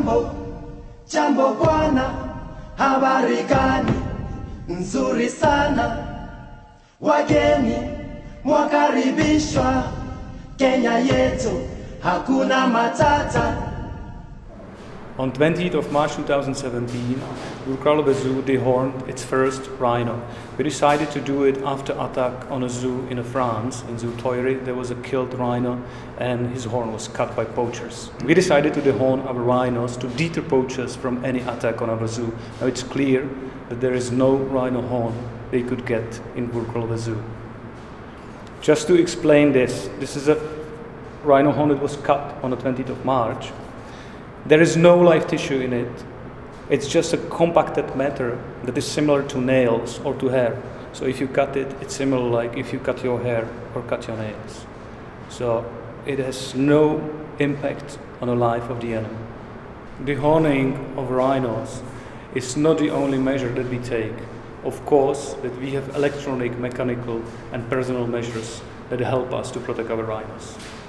Jambo, jambo bwana, habari gani? Nzuri sana. Wageni mwakaribishwa, Kenya yetu hakuna matata. On 20th of March 2017, Dvůr Králové Zoo dehorned its first rhino. We decided to do it after attack on a zoo in France, in Zoo Thoiry. There was a killed rhino and his horn was cut by poachers. We decided to dehorn our rhinos to deter poachers from any attack on our zoo. Now it's clear that there is no rhino horn they could get in Dvůr Králové Zoo. Just to explain this, this is a rhino horn that was cut on the 20th of March. There is no live tissue in it. It's just a compacted matter that is similar to nails or to hair. So if you cut it, it's similar like if you cut your hair or cut your nails. So it has no impact on the life of the animal. Dehorning of rhinos is not the only measure that we take. Of course, that we have electronic, mechanical and personal measures that help us to protect our rhinos.